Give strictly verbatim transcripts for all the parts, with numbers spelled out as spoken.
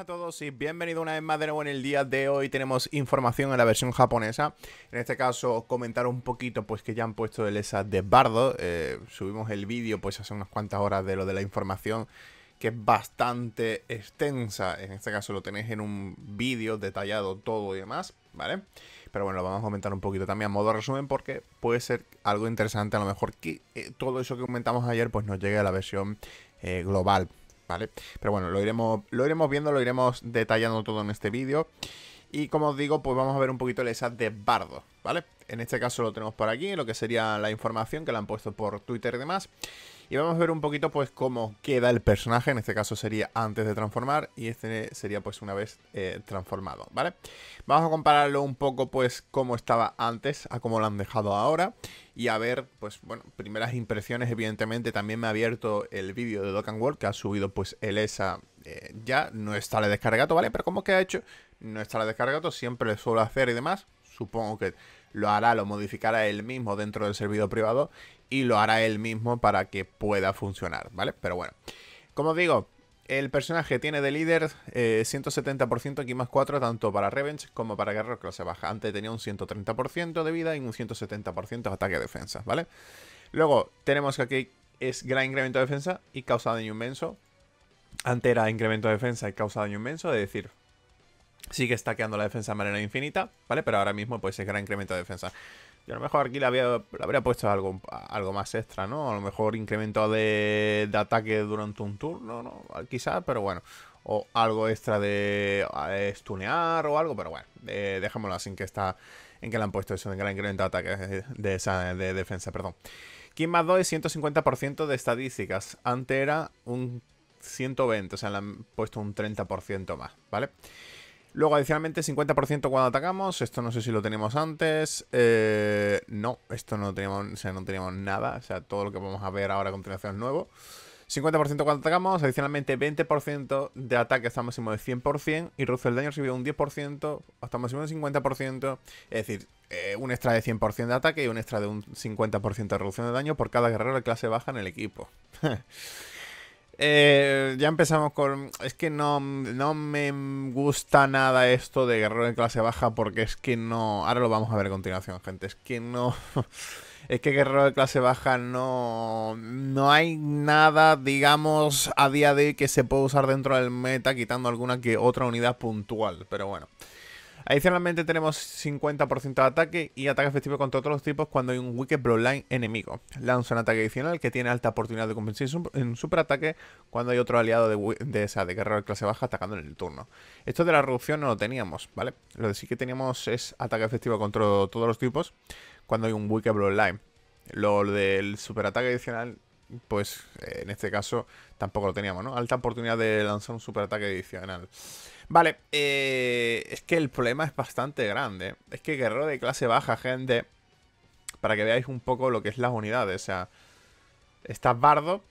buenas a todos y bienvenidos una vez más de nuevo. En el día de hoy tenemos información en la versión japonesa. En este caso comentar un poquito pues que ya han puesto el E S A de Bardock. eh, Subimos el vídeo pues hace unas cuantas horas de lo de la información, que es bastante extensa. En este caso lo tenéis en un vídeo detallado todo y demás, ¿vale? Pero bueno, lo vamos a comentar un poquito también a modo resumen, porque puede ser algo interesante. A lo mejor que eh, todo eso que comentamos ayer pues nos llegue a la versión eh, global, ¿vale? Pero bueno, lo iremos, lo iremos viendo, lo iremos detallando todo en este vídeo. Y como os digo, pues vamos a ver un poquito el E S A de Bardock, ¿vale? En este caso lo tenemos por aquí, lo que sería la información que la han puesto por Twitter y demás. Y vamos a ver un poquito pues cómo queda el personaje. En este caso sería antes de transformar y este sería pues una vez eh, transformado, ¿vale? Vamos a compararlo un poco pues cómo estaba antes a cómo lo han dejado ahora. Y a ver, pues bueno, primeras impresiones. Evidentemente también me ha abierto el vídeo de Dokkan World que ha subido pues el E S A eh, ya. No está la descargato, ¿vale? Pero como que ha hecho, no está la descargato, siempre lo suelo hacer y demás. Supongo que lo hará, lo modificará él mismo dentro del servidor privado y lo hará él mismo para que pueda funcionar, ¿vale? Pero bueno, como os digo, el personaje tiene de líder eh, ciento setenta por ciento aquí más cuatro, tanto para Revenge como para Guerrero de Clase Baja. Antes tenía un ciento treinta por ciento de vida y un ciento setenta por ciento de ataque defensa, ¿vale? Luego tenemos que aquí es gran incremento de defensa y causa daño inmenso. Antes era incremento de defensa y causa daño inmenso, es decir, sí que está quedando la defensa de manera infinita, ¿vale? Pero ahora mismo pues es gran incremento de defensa. Yo a lo mejor aquí le había, le habría puesto algo, algo más extra, ¿no? A lo mejor incremento de, de ataque durante un turno, ¿no? Quizás, pero bueno. O algo extra de, de stunear o algo, pero bueno. Eh, dejémoslo así en que está, en que le han puesto eso, en gran incremento de ataque de, esa, de defensa, perdón. Ki más dos es ciento cincuenta por ciento de estadísticas. Antes era un ciento veinte, o sea, le han puesto un treinta por ciento más, ¿vale? Luego, adicionalmente, cincuenta por ciento cuando atacamos. Esto no sé si lo teníamos antes. Eh, no, esto no teníamos, o sea, no teníamos nada. O sea, todo lo que vamos a ver ahora a continuación es nuevo. cincuenta por ciento cuando atacamos. Adicionalmente, veinte por ciento de ataque hasta máximo de cien por ciento. Y reduce el daño recibido un diez por ciento hasta máximo de cincuenta por ciento. Es decir, eh, un extra de cien por ciento de ataque y un extra de un cincuenta por ciento de reducción de daño por cada guerrero de clase baja en el equipo. Eh, ya empezamos con... Es que no, no me gusta nada esto de guerrero de clase baja, porque es que no... Ahora lo vamos a ver a continuación, gente. Es que no... Es que guerrero de clase baja no... No hay nada, digamos, a día de hoy que se pueda usar dentro del meta, quitando alguna que otra unidad puntual, pero bueno. Adicionalmente tenemos cincuenta por ciento de ataque y ataque efectivo contra otros tipos cuando hay un Wicked Bloodline enemigo. Lanza un ataque adicional que tiene alta oportunidad de convertir en un superataque cuando hay otro aliado de, de esa, de guerrero de clase baja atacando en el turno. Esto de la reducción no lo teníamos, ¿vale? Lo que sí que teníamos es ataque efectivo contra todos los tipos cuando hay un Wicked Bloodline. Lo del superataque adicional, pues en este caso tampoco lo teníamos, ¿no? Alta oportunidad de lanzar un superataque adicional. Vale, eh, es que el problema es bastante grande. Es que guerrero de clase baja, gente, para que veáis un poco lo que es las unidades. O sea, está Bardock.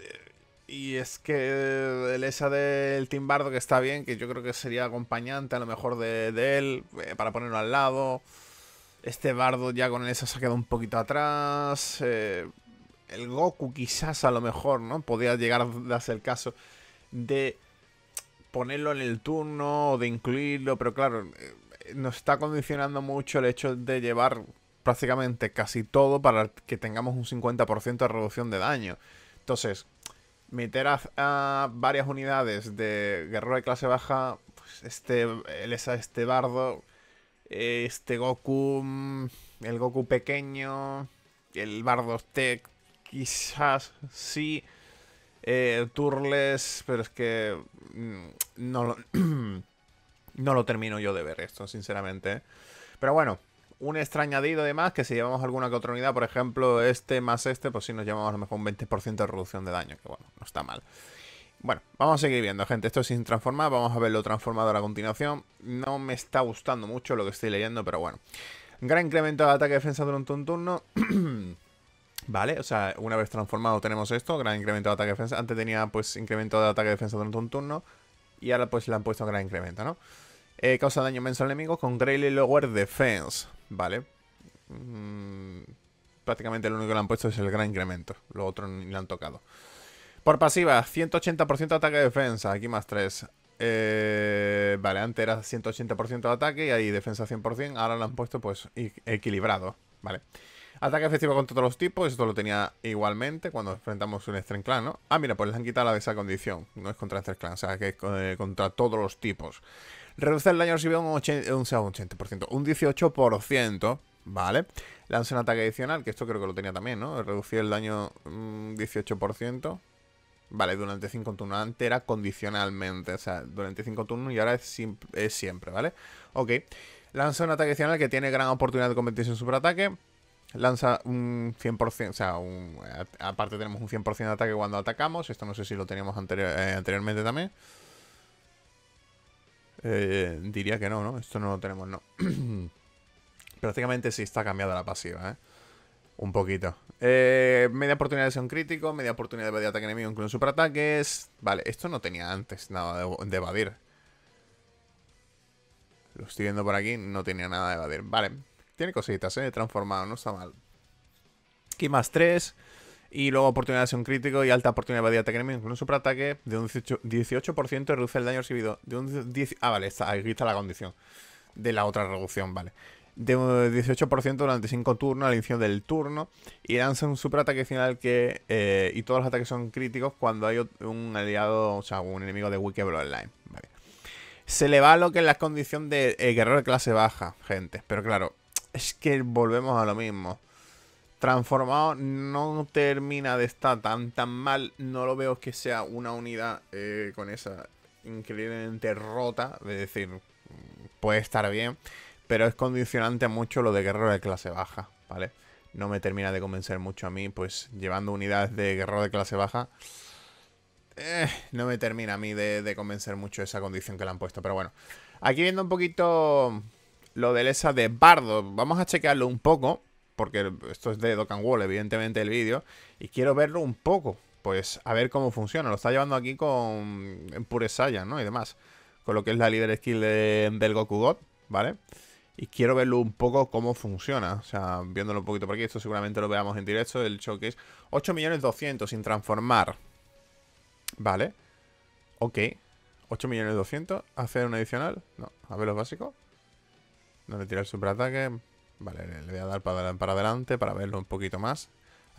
Eh, y es que el E S A del Team Bardock que está bien, que yo creo que sería acompañante a lo mejor de, de él, eh, para ponerlo al lado. Este Bardock ya con el E S A se ha quedado un poquito atrás. Eh, el Goku quizás a lo mejor, ¿no? Podría llegar a hacer el caso de ponerlo en el turno o de incluirlo, pero claro, nos está condicionando mucho el hecho de llevar prácticamente casi todo para que tengamos un cincuenta por ciento de reducción de daño. Entonces, meter a, a varias unidades de guerrero de clase baja, pues este, el E S A, este Bardock, este Goku, el Goku pequeño, el Bardock Tech, quizás sí. Eh, Turles, pero es que no lo, no lo termino yo de ver esto, sinceramente. Pero bueno, un extra añadido de más, que si llevamos alguna que otra unidad, por ejemplo, este más este, pues sí nos llevamos a lo mejor un veinte por ciento de reducción de daño, que bueno, no está mal. Bueno, vamos a seguir viendo, gente. Esto es sin transformar, vamos a verlo transformado a la continuación. No me está gustando mucho lo que estoy leyendo, pero bueno. Gran incremento de ataque y defensa durante un turno. Vale, o sea, una vez transformado tenemos esto, gran incremento de ataque y defensa. Antes tenía pues incremento de ataque y defensa durante un turno y ahora pues le han puesto gran incremento, ¿no? Eh, causa daño inmenso al enemigo con Greatly Lower Defense, ¿vale? Mm, prácticamente lo único que le han puesto es el gran incremento, lo otro ni le han tocado. Por pasiva, ciento ochenta por ciento de ataque y defensa, aquí más tres. Eh, vale, antes era ciento ochenta por ciento de ataque y ahí defensa cien por cien. Ahora lo han puesto pues equilibrado. Vale. Ataque efectivo contra todos los tipos. Esto lo tenía igualmente cuando enfrentamos un Strength Clan, ¿no? Ah, mira, pues les han quitado la de esa condición. No es contra Strength Clan, o sea, que es eh, contra todos los tipos. Reduce el daño recibido un ochenta por ciento, un ochenta por ciento, un dieciocho por ciento. Vale. Lanza un ataque adicional, que esto creo que lo tenía también, ¿no? Reducir el daño un dieciocho por ciento. Vale, durante cinco turnos. Antes era condicionalmente, o sea, durante cinco turnos y ahora es, es siempre, ¿vale? Ok. Lanza un ataque adicional que tiene gran oportunidad de convertirse en superataque. Lanza un cien por ciento, o sea, un, a, aparte tenemos un cien por ciento de ataque cuando atacamos. Esto no sé si lo teníamos anterior, eh, anteriormente también. Eh, diría que no, ¿no? Esto no lo tenemos, no. Prácticamente sí está cambiada la pasiva, ¿eh? Un poquito. Eh, media oportunidad de acción crítico, media oportunidad de ataque enemigo, incluso superataques. Vale, esto no tenía antes nada de, de evadir. Lo estoy viendo por aquí, no tenía nada de evadir. Vale, tiene cositas, ¿eh? Transformado, no está mal. Ki más tres. Y luego oportunidad de acción crítico y alta oportunidad de evadir ataque enemigo, incluso superataque. De un dieciocho por ciento reduce el daño recibido. De un diez... Ah, vale, está, aquí está la condición de la otra reducción, vale. De un dieciocho por ciento durante cinco turnos al inicio del turno. Y lanza un superataque final que... Eh, y todos los ataques son críticos cuando hay un aliado, o sea, un enemigo de Wicked Bloodline. Vale. Se le va lo que es la condición de eh, guerrero de clase baja, gente. Pero claro, es que volvemos a lo mismo. Transformado no termina de estar tan, tan mal. No lo veo que sea una unidad eh, con esa increíblemente rota. Es decir, puede estar bien. Pero es condicionante mucho lo de guerrero de clase baja, ¿vale? No me termina de convencer mucho a mí, pues llevando unidades de guerrero de clase baja. Eh, no me termina a mí de, de convencer mucho esa condición que le han puesto, pero bueno. Aquí viendo un poquito lo del E S A de Bardock, vamos a chequearlo un poco, porque esto es de Dokkan World, evidentemente, el vídeo. Y quiero verlo un poco, pues a ver cómo funciona. Lo está llevando aquí con en Pure Saiyan, ¿no? Y demás, con lo que es la líder skill de, del Goku God, ¿vale? Y quiero verlo un poco cómo funciona. O sea, viéndolo un poquito por aquí. Esto seguramente lo veamos en directo. El showcase. ocho millones doscientos sin transformar. Vale. Ok. ocho millones doscientos. Hacer un adicional. No. A ver los básicos. No le tira el superataque. Vale, le voy a dar para, para adelante para verlo un poquito más.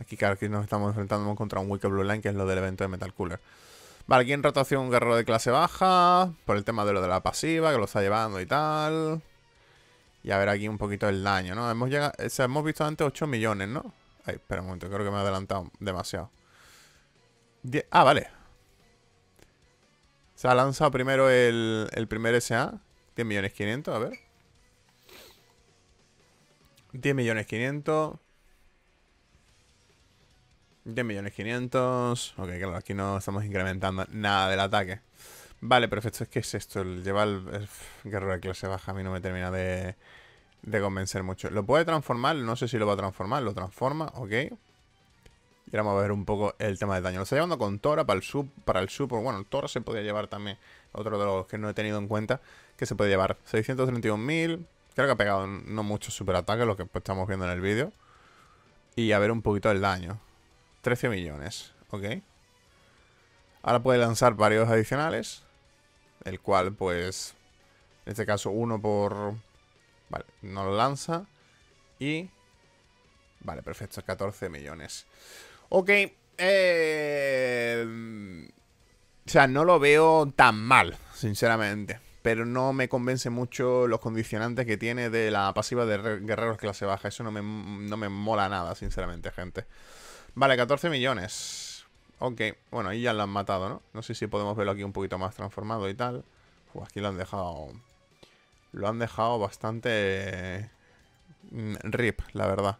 Aquí, claro, aquí nos estamos enfrentando contra un Wicked Bloodline, que es lo del evento de Metal Cooler. Vale, aquí en rotación un guerrero de clase baja. Por el tema de lo de la pasiva, que lo está llevando y tal. Y a ver aquí un poquito el daño, ¿no? Hemos llegado, o sea, hemos visto antes ocho millones, ¿no? Ay, espera un momento, creo que me he adelantado demasiado. Die ah, vale. Se ha lanzado primero el, el primer E S A. diez millones quinientos, a ver. diez millones quinientos. diez millones quinientos. Ok, claro, aquí no estamos incrementando nada del ataque. Vale, perfecto. Es que es esto, el llevar el guerrero de clase baja a mí no me termina de, de convencer mucho. Lo puede transformar, no sé si lo va a transformar, lo transforma, ok. Y ahora vamos a ver un poco el tema del daño. Lo está llevando con Tora para el, sub, para el super, bueno, el Tora se podía llevar también, otro de los que no he tenido en cuenta, que se puede llevar seiscientos treinta y un mil, creo que ha pegado no mucho superataque, lo que estamos viendo en el vídeo. Y a ver un poquito el daño, trece millones, ok. Ahora puede lanzar varios adicionales. El cual, pues, en este caso, uno por... Vale, no lo lanza. Y... Vale, perfecto, catorce millones. Ok. Eh... O sea, no lo veo tan mal, sinceramente. Pero no me convence mucho los condicionantes que tiene de la pasiva de guerreros clase baja. Eso no me, no me mola nada, sinceramente, gente. Vale, catorce millones. Ok, bueno, ahí ya lo han matado, ¿no? No sé si podemos verlo aquí un poquito más transformado y tal. Uf, aquí lo han dejado... Lo han dejado bastante... Rip, la verdad.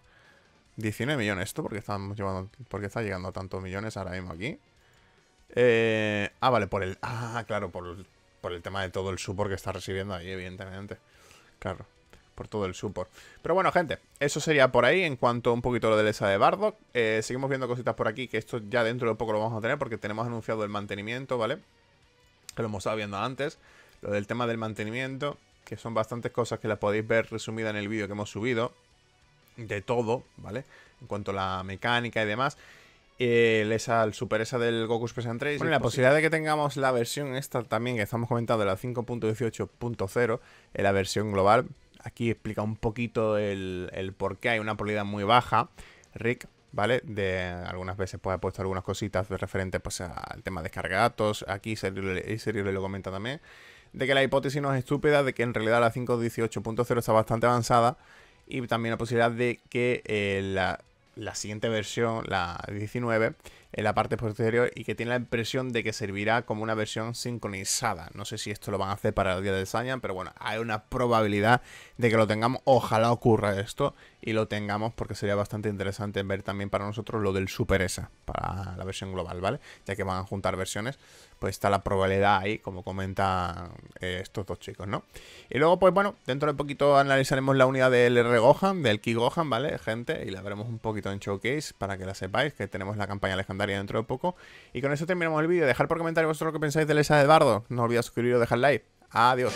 diecinueve millones. ¿Esto por qué estamos llevando, por qué está llegando a tantos millones ahora mismo aquí? Eh... Ah, vale, por el... Ah, claro, por el, por el tema de todo el support que está recibiendo ahí, evidentemente. Claro, por todo el support. Pero bueno, gente, eso sería por ahí en cuanto a un poquito lo del E S A de Bardock. Eh, seguimos viendo cositas por aquí, que esto ya dentro de poco lo vamos a tener porque tenemos anunciado el mantenimiento, ¿vale? Que lo hemos estado viendo antes. Lo del tema del mantenimiento, que son bastantes cosas que las podéis ver resumida en el vídeo que hemos subido. De todo, ¿vale? En cuanto a la mecánica y demás. el E S A, el Super E S A del Goku P S tres. Bueno, la posibilidad de que tengamos la versión esta también, que estamos comentando, la cinco punto dieciocho punto cero, en la versión global. Aquí explica un poquito el, el por qué hay una probabilidad muy baja, Rick, ¿vale? De algunas veces pues ha puesto algunas cositas referentes pues al tema de descarga de datos. Aquí Serio le lo comenta también, de que la hipótesis no es estúpida, de que en realidad la cinco punto dieciocho punto cero está bastante avanzada. Y también la posibilidad de que eh, la... la siguiente versión, la diecinueve, en la parte posterior, y que tiene la impresión de que servirá como una versión sincronizada. No sé si esto lo van a hacer para el día de Saiyan, pero bueno, hay una probabilidad de que lo tengamos. Ojalá ocurra esto y lo tengamos, porque sería bastante interesante ver también para nosotros lo del Super E S A para la versión global, ¿vale? Ya que van a juntar versiones, pues está la probabilidad ahí, como comentan eh, estos dos chicos, ¿no? Y luego, pues bueno, dentro de poquito analizaremos la unidad del R Gohan, del Ki Gohan, ¿vale, gente? Y la veremos un poquito en Showcase para que la sepáis, que tenemos la campaña legendaria dentro de poco. Y con eso terminamos el vídeo. Dejad por comentarios vosotros lo que pensáis del E S A de Bardock. No olvidéis suscribiros, dejar like. Adiós.